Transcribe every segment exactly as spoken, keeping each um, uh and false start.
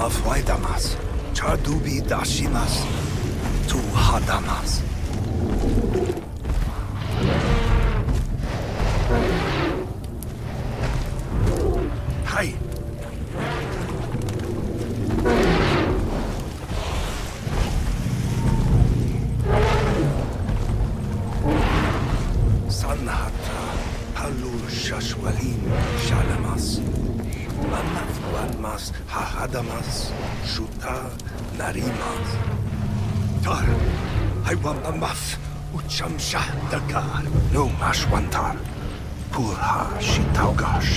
nafwaidamas, chardubi dashimas, tu hadamas. Hai. Sanhatra halul shashwalin shalamas. Manafwanmas hahadamas shuta narimas. Tar, I want a muff. Uchamsha Takkar, no mashwantar. Purha shitaugash.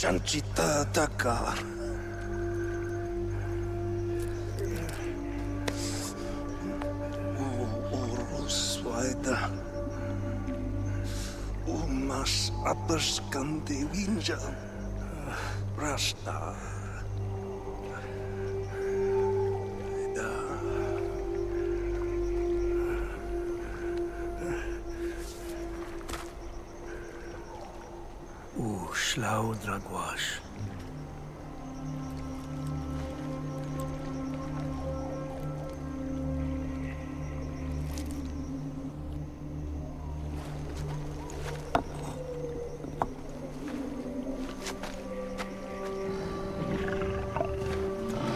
Shanchita Takkar. O Uruswaida. O Mas Aperskandi Winja. Rasta. Slow Dragwash.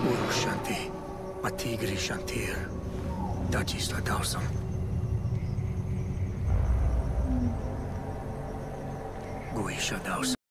Uru Shanti, Matigri Shantir, Dajis Ladarsam. We shut out.